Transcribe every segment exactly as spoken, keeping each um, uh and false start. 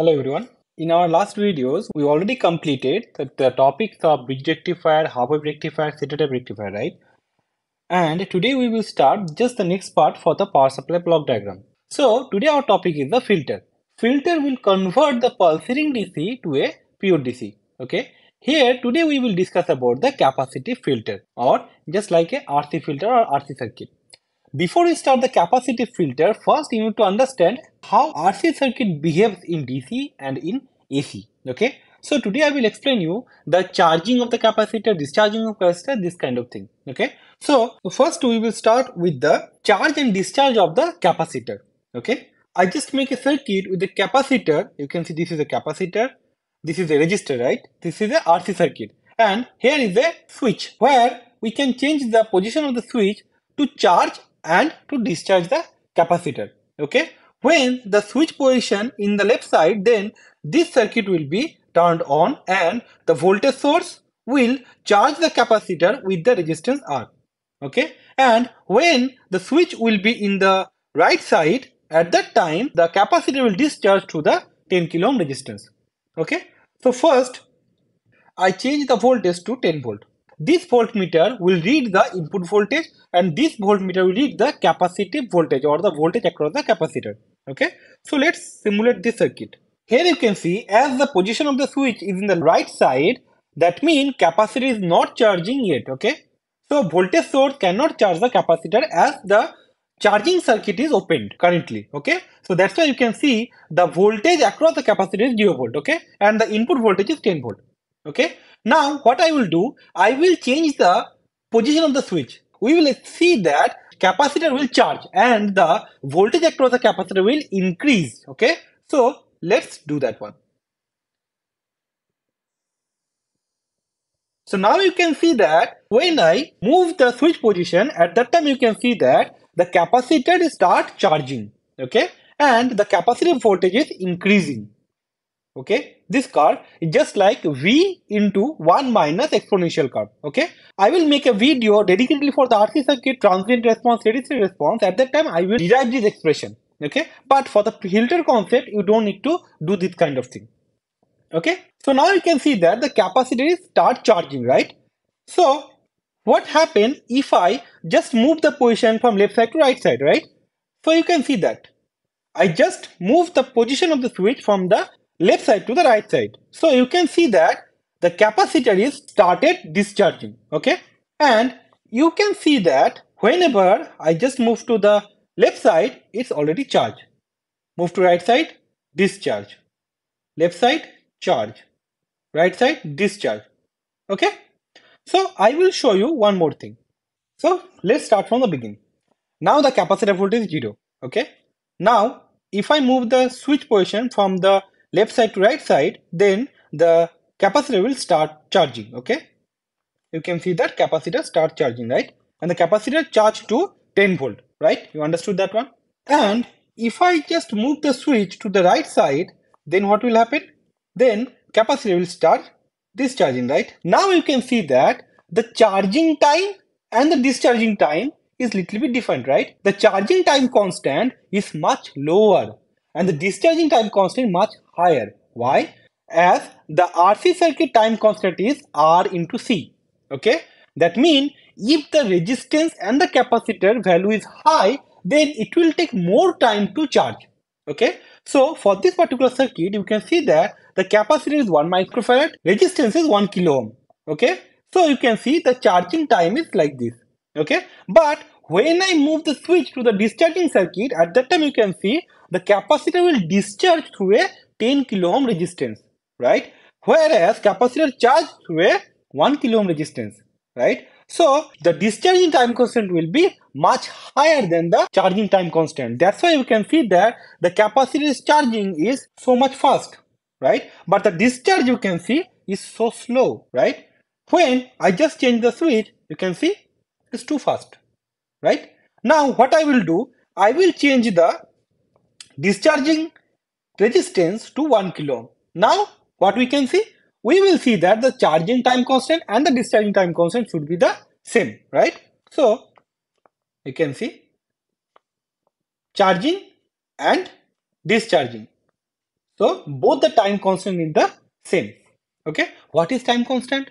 Hello everyone. In our last videos, we already completed the, the topics of bridge rectifier, half-wave rectifier, set-type rectifier, right? And today we will start just the next part for the power supply block diagram. So today our topic is the filter. Filter will convert the pulsating D C to a pure D C. Okay. Here today we will discuss about the capacitive filter, or just like a R C filter or R C circuit. Before we start the capacitive filter, first you need to understand how R C circuit behaves in D C and in A C. Okay, so today I will explain you the charging of the capacitor, discharging of capacitor, this kind of thing. Okay, so first we will start with the charge and discharge of the capacitor. Okay, I just make a circuit with the capacitor. You can see this is a capacitor, this is a resistor, right? This is a R C circuit, and here is a switch where we can change the position of the switch to charge and to discharge the capacitor. Okay, when the switch position in the left side, then this circuit will be turned on and the voltage source will charge the capacitor with the resistance R. Okay, and when the switch will be in the right side, at that time the capacitor will discharge through the ten kilo ohm resistance. Okay, so first I change the voltage to ten volt. This voltmeter will read the input voltage, and this voltmeter will read the capacitive voltage or the voltage across the capacitor. Okay, so let's simulate this circuit. Here you can see as the position of the switch is in the right side, that means capacitor is not charging yet. Okay, so voltage source cannot charge the capacitor as the charging circuit is opened currently. Okay, so that's why you can see the voltage across the capacitor is zero volt. Okay, and the input voltage is ten volt. Okay. Now what I will do, I will change the position of the switch. We will see that capacitor will charge and the voltage across the capacitor will increase. Okay, so let's do that one. So now you can see that when I move the switch position, at that time you can see that the capacitor starts charging. Okay, and the capacitive voltage is increasing. Okay, this curve is just like V into one minus exponential curve. Okay, I will make a video dedicatedly for the R C circuit, transient response, steady state response. At that time I will derive this expression. Okay, but for the filter concept you don't need to do this kind of thing. Okay, so now you can see that the capacitor is start charging, right? So what happens if I just move the position from left side to right side, right? So you can see that I just move the position of the switch from the left side to the right side. So you can see that the capacitor is started discharging. Okay, and you can see that whenever I just move to the left side, it's already charged. Move to right side, discharge. Left side, charge. Right side, discharge. Okay, so I will show you one more thing. So let's start from the beginning. Now the capacitor voltage is zero. Okay, now if I move the switch position from the left side to right side, then the capacitor will start charging. Okay, you can see that capacitor start charging, right? And the capacitor charged to ten volt, right? You understood that one. And if I just move the switch to the right side, then what will happen? Then capacitor will start discharging, right? Now you can see that the charging time and the discharging time is little bit different, right? The charging time constant is much lower and the discharging time constant much higher. Why? As the R C circuit time constant is R into C. Okay, that means if the resistance and the capacitor value is high, then it will take more time to charge. Okay, so for this particular circuit you can see that the capacitor is one microfarad, resistance is one kilo ohm. Okay, so you can see the charging time is like this. Okay, but when I move the switch to the discharging circuit, at that time you can see the capacitor will discharge through a ten kilo ohm resistance, right? Whereas capacitor charged through a one kilo ohm resistance, right? So the discharging time constant will be much higher than the charging time constant. That's why you can see that the capacitor's charging is so much fast, right? But the discharge you can see is so slow, right? When I just change the switch, you can see it's too fast, right? Now what I will do, I will change the discharging resistance to one kilo ohm. Now what we can see, we will see that the charging time constant and the discharging time constant should be the same, right? So you can see charging and discharging. So both the time constant is the same. Okay, what is time constant?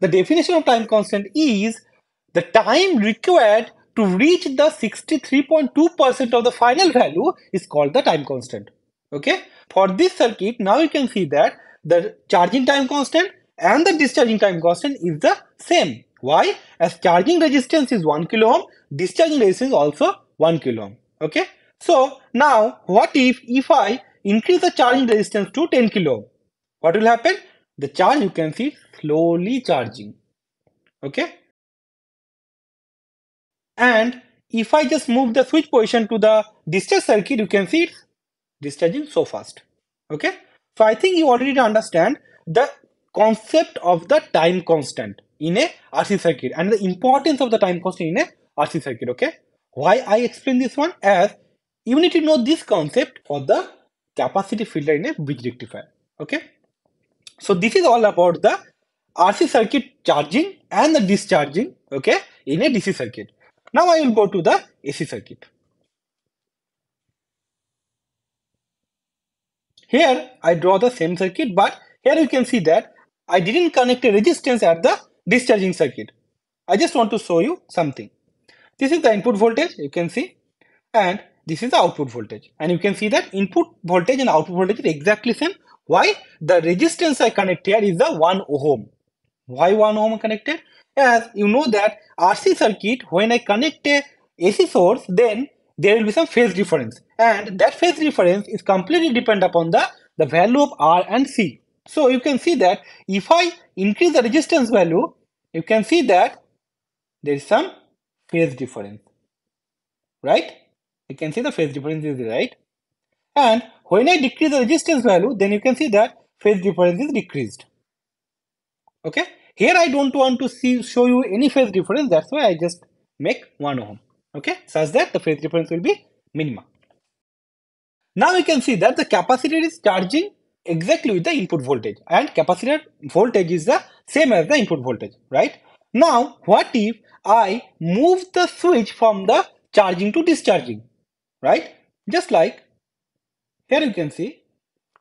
The definition of time constant is the time required to reach the sixty-three point two percent of the final value is called the time constant. Okay, for this circuit, now you can see that the charging time constant and the discharging time constant is the same. Why? As charging resistance is one kilo ohm, discharging resistance is also one kilo ohm. Okay, so now what if if I increase the charging resistance to ten kilo ohm? What will happen? The charge, you can see, slowly charging. Okay, and if I just move the switch position to the discharge circuit, you can see it's discharging so fast. Okay, so I think you already understand the concept of the time constant in a R C circuit and the importance of the time constant in a R C circuit. Okay, why I explain this one? As you need to know this concept for the capacitive filter in a bridge rectifier. Okay, so this is all about the R C circuit charging and the discharging, okay, in a D C circuit. Now I will go to the A C circuit. Here I draw the same circuit, but here you can see that I didn't connect a resistance at the discharging circuit. I just want to show you something. This is the input voltage, you can see, and this is the output voltage. And you can see that input voltage and output voltage is exactly same. Why? The resistance I connect here is the one ohm. Why one ohm connected? As you know that R C circuit, when I connect a A C source, then there will be some phase difference, and that phase difference is completely dependent upon the, the value of R and C. So you can see that if I increase the resistance value, you can see that there is some phase difference, right? You can see the phase difference is right. And when I decrease the resistance value, then you can see that phase difference is decreased. Okay, here I don't want to see show you any phase difference, that's why I just make one ohm, okay, such that the phase difference will be minimum. Now you can see that the capacitor is charging exactly with the input voltage, and capacitor voltage is the same as the input voltage, right? Now what if I move the switch from the charging to discharging, right? Just like here you can see,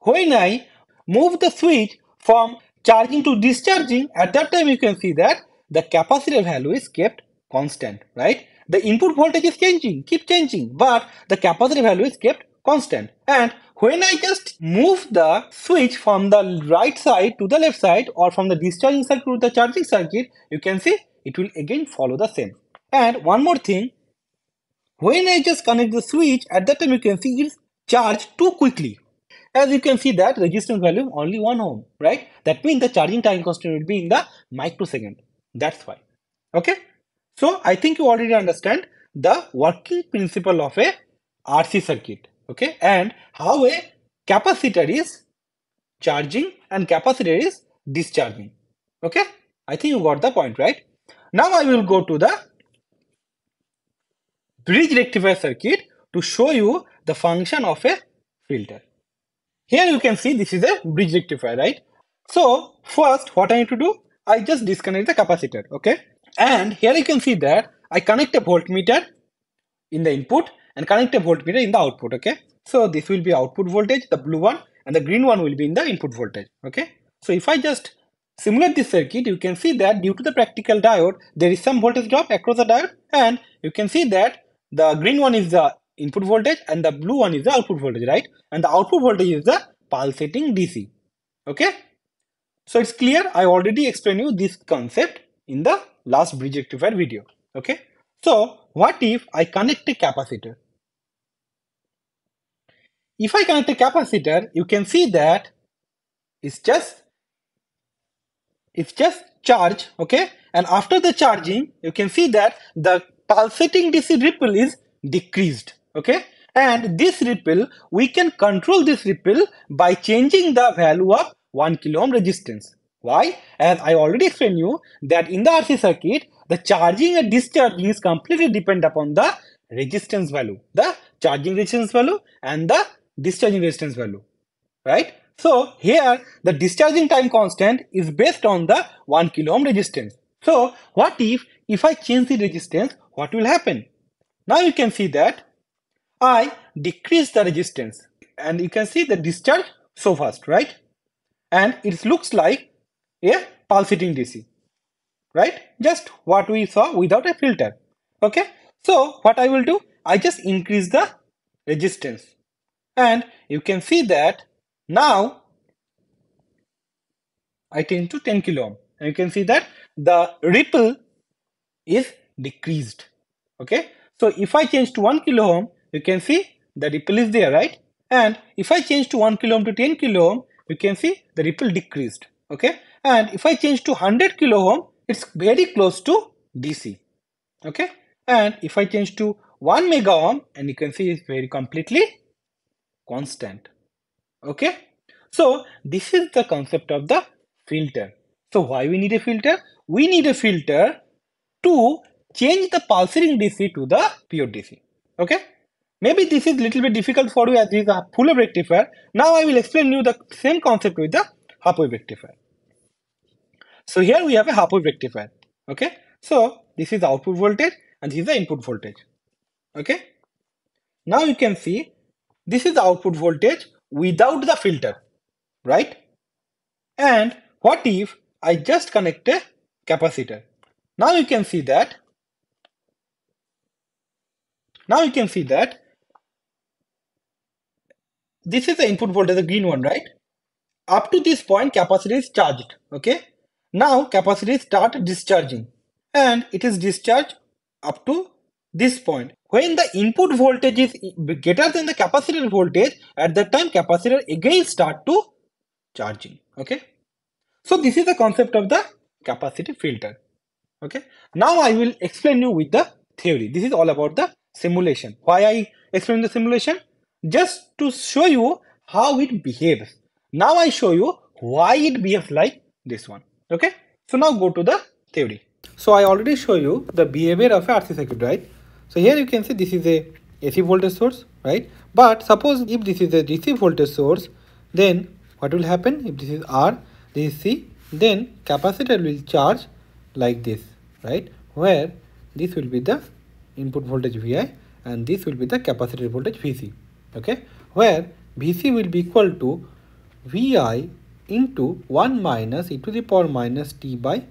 when I move the switch from charging to discharging, at that time you can see that the capacitor value is kept constant, right? The input voltage is changing, keep changing, but the capacitor value is kept constant. And when I just move the switch from the right side to the left side, or from the discharging circuit to the charging circuit, you can see it will again follow the same. And one more thing, when I just connect the switch, at that time you can see it's charge too quickly. As you can see that resistance value only one ohm, right? That means the charging time constant will be in the microsecond. That's why. Okay, so I think you already understand the working principle of a R C circuit, okay, and how a capacitor is charging and capacitor is discharging. Okay, I think you got the point, right? Now I will go to the bridge rectifier circuit to show you the function of a filter. Here you can see this is a bridge rectifier, right? So first what I need to do, I just disconnect the capacitor, okay? And here you can see that I connect a voltmeter in the input and connect a voltmeter in the output, okay? So this will be output voltage, the blue one, and the green one will be in the input voltage, okay? So if I just simulate this circuit, you can see that due to the practical diode, there is some voltage drop across the diode, and you can see that the green one is the input voltage and the blue one is the output voltage, right? And the output voltage is the pulsating D C. Okay, so it's clear. I already explained you this concept in the last bridge rectifier video. Okay, so what if I connect a capacitor? If I connect a capacitor, you can see that it's just it's just charge, okay? And after the charging, you can see that the pulsating D C ripple is decreased, okay? And this ripple, we can control this ripple by changing the value of one kilo ohm resistance. Why? As I already explained you that in the R C circuit, the charging and discharging is completely dependent upon the resistance value, the charging resistance value and the discharging resistance value, right? So here the discharging time constant is based on the one kilo ohm resistance. So what if if I change the resistance, what will happen? Now you can see that I decrease the resistance and you can see the discharge so fast, right? And it looks like a pulsating D C, right? Just what we saw without a filter. Okay, so what I will do, I just increase the resistance, and you can see that now I change to ten kilo ohm, and you can see that the ripple is decreased. Okay, so if I change to one kilo ohm, you can see the ripple is there, right? And if I change to one kilo ohm to ten kilo ohm, you can see the ripple decreased. Okay, and if I change to one hundred kilo ohm, it's very close to D C. Okay, and if I change to one mega ohm, and you can see it's very completely constant. Okay, so this is the concept of the filter. So why we need a filter? We need a filter to change the pulsating D C to the pure D C. Okay, maybe this is little bit difficult for you as this is a full wave rectifier. Now I will explain you the same concept with the half wave rectifier. So here we have a half wave rectifier. Okay, so this is output voltage and this is the input voltage. Okay, now you can see this is the output voltage without the filter, right? And what if I just connect a capacitor? Now you can see that now you can see that this is the input voltage, the green one, right? Up to this point capacitor is charged. Okay, now capacitor start discharging, and it is discharged up to this point. When the input voltage is greater than the capacitor voltage, at that time capacitor again start to charging. Okay, so this is the concept of the capacitive filter. Okay, now I will explain you with the theory. This is all about the simulation. Why I explain the simulation? Just to show you how it behaves. Now I show you why it behaves like this one. Okay, so now go to the theory. So I already show you the behavior of a R C circuit, right? So here you can see this is a A C voltage source, right? But suppose if this is a D C voltage source, then what will happen? If this is R, this is C, then capacitor will charge like this, right? Where this will be the input voltage V I and this will be the capacitor voltage V C. Okay, where V C will be equal to V I into one minus e to the power minus t by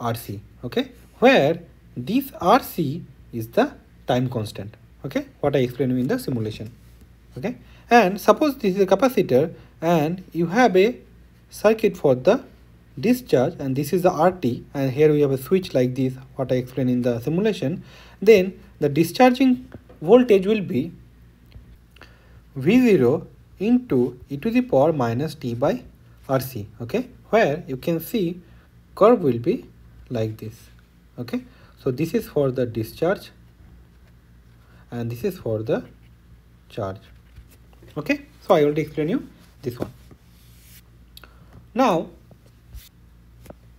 R C. Okay, where this R C is the time constant. Okay, what I explained you in the simulation. Okay, and suppose this is a capacitor and you have a circuit for the discharge, and this is the R T, and here we have a switch like this, what I explained in the simulation. Then the discharging voltage will be V zero into e to the power minus t by R C. Okay, where you can see curve will be like this. Okay, so this is for the discharge and this is for the charge. Okay, so I already explained you this one. Now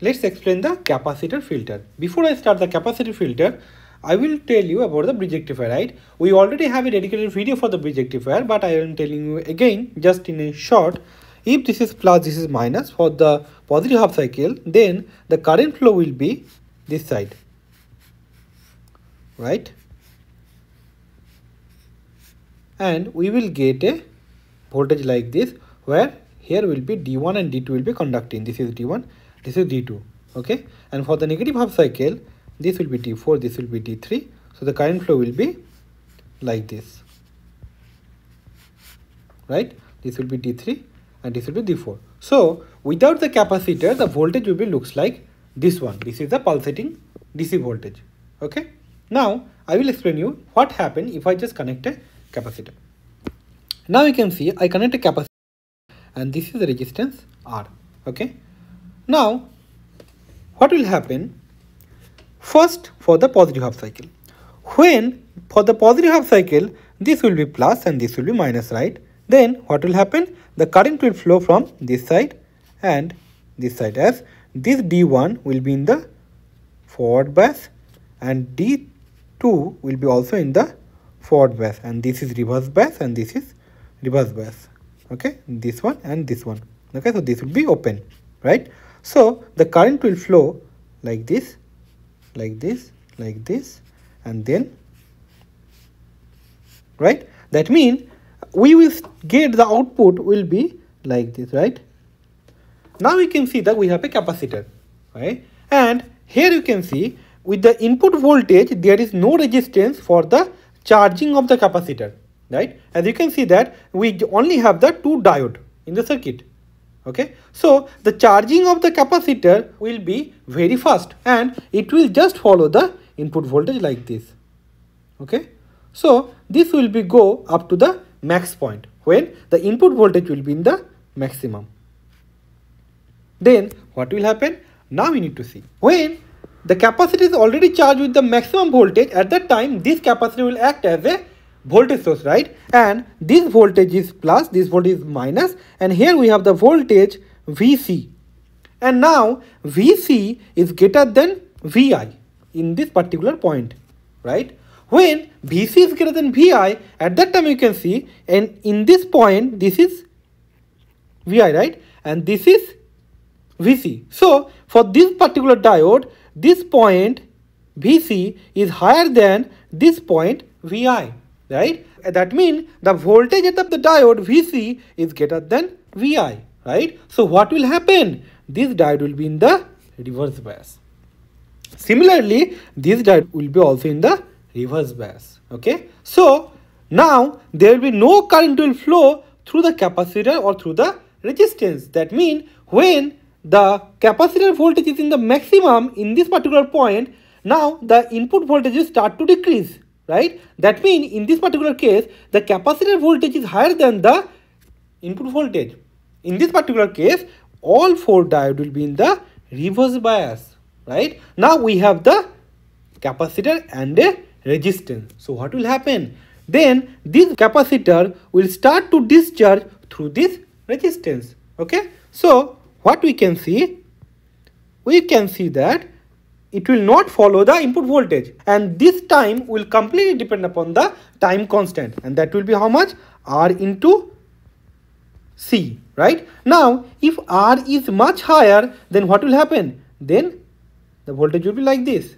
let's explain the capacitor filter. Before I start the capacitor filter, I will tell you about the bridge rectifier, right? We already have a dedicated video for the bridge rectifier, but I am telling you again just in a short. If this is plus, this is minus for the positive half cycle, then the current flow will be this side, right? And we will get a voltage like this, where here will be D one and D two will be conducting. This is D one, this is D two. Okay, and for the negative half cycle, this will be D four, this will be D three. So the current flow will be like this, right? This will be D three and this will be D four. So without the capacitor, the voltage will be looks like this one. This is the pulsating D C voltage. Okay, now I will explain you what happened if I just connect a capacitor. Now you can see I connect a capacitor and this is the resistance R. Okay, now what will happen? First, for the positive half cycle, when for the positive half cycle this will be plus and this will be minus, right? Then what will happen? The current will flow from this side and this side, as this D one will be in the forward bias and D two will be also in the forward bias, and this is reverse bias and this is reverse bias. Okay, this one and this one. Okay, so this will be open, right? So the current will flow like this, like this, like this, and then, right? That means we will get the output will be like this, right? Now you can see that we have a capacitor, right? And here you can see with the input voltage there is no resistance for the charging of the capacitor, right? As you can see that we only have the two diode in the circuit, okay? So the charging of the capacitor will be very fast and it will just follow the input voltage like this, okay? So this will be go up to the max point when the input voltage will be in the maximum. Then what will happen? Now we need to see. When the capacitor is already charged with the maximum voltage, at that time this capacitor will act as a voltage source, right? And this voltage is plus, this voltage is minus, and here we have the voltage V C. And now V C is greater than V I in this particular point, right? When V C is greater than V I, at that time you can see, and in this point this is V I, right? And this is V C. So for this particular diode, this point V C is higher than this point V I, right? That means the voltage at the diode V C is greater than V I, right? So what will happen? This diode will be in the reverse bias. Similarly, this diode will be also in the reverse bias, okay? So now there will be no current will flow through the capacitor or through the resistance. That means when the capacitor voltage is in the maximum in this particular point, now the input voltages start to decrease, right? That means in this particular case the capacitor voltage is higher than the input voltage. In this particular case all four diodes will be in the reverse bias, right? Now we have the capacitor and a resistance. So what will happen? Then this capacitor will start to discharge through this resistance, okay? So what we can see, we can see that it will not follow the input voltage, and this time will completely depend upon the time constant, and that will be how much? R into C, right? Now if R is much higher, then what will happen? Then the voltage will be like this,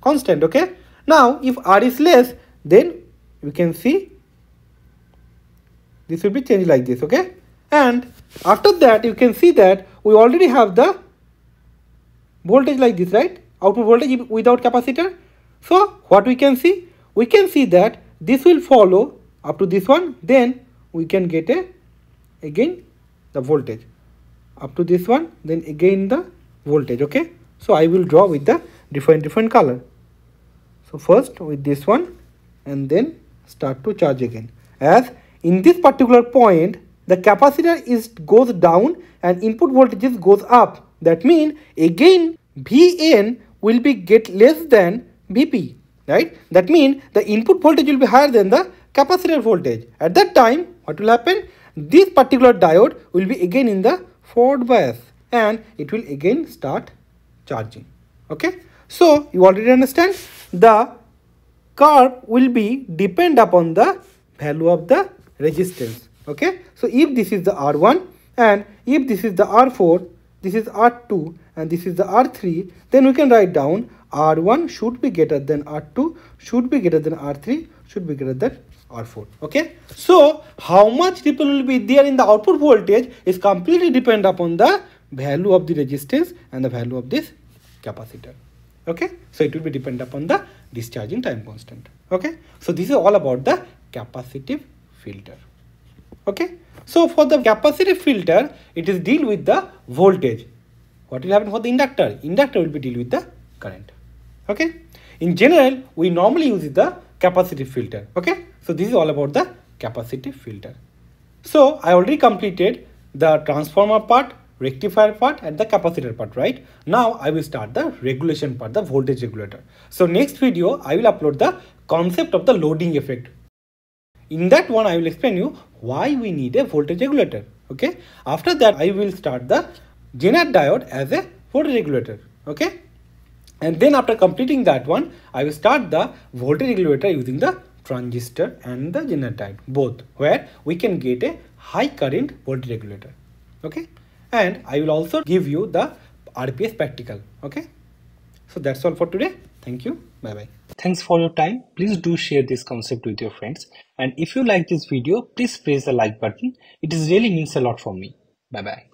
constant, okay? Now if R is less, then you can see this will be changed like this, okay? And after that you can see that we already have the voltage like this, right? Output voltage without capacitor. So what we can see? We can see that this will follow up to this one, then we can get a again the voltage up to this one, then again the voltage, okay? So I will draw with the different different color. So first with this one, and then start to charge again. As in this particular point the capacitor is goes down and input voltages goes up, that means again V N will be get less than V P, right? That means the input voltage will be higher than the capacitor voltage. At that time what will happen? This particular diode will be again in the forward bias and it will again start charging, okay? So you already understand the curve will be depend upon the value of the resistance, okay? So if this is the R one and if this is the R four, this is R two and this is the R three, then we can write down R one should be greater than R two, should be greater than R three, should be greater than R four, okay? So how much ripple will be there in the output voltage is completely depend upon the value of the resistance and the value of this capacitor, okay? So it will be depend upon the discharging time constant, okay? So this is all about the capacitive filter, okay? So for the capacitive filter it is deal with the voltage. What will happen for the inductor? Inductor will be deal with the current, okay? In general we normally use the capacitive filter, okay? So this is all about the capacitive filter. So I already completed the transformer part, rectifier part and the capacitor part, right? Now I will start the regulation part, the voltage regulator. So next video I will upload the concept of the loading effect. In that one I will explain you why we need a voltage regulator, okay? After that I will start the Jenner diode as a voltage regulator, okay? And then after completing that one I will start the voltage regulator using the transistor and the Jenner diode both, where we can get a high current voltage regulator, okay? And I will also give you the R P S practical, okay? So that's all for today. Thank you. Bye bye. Thanks for your time. Please do share this concept with your friends. And if you like this video, please press the like button. It really means a lot for me. Bye bye.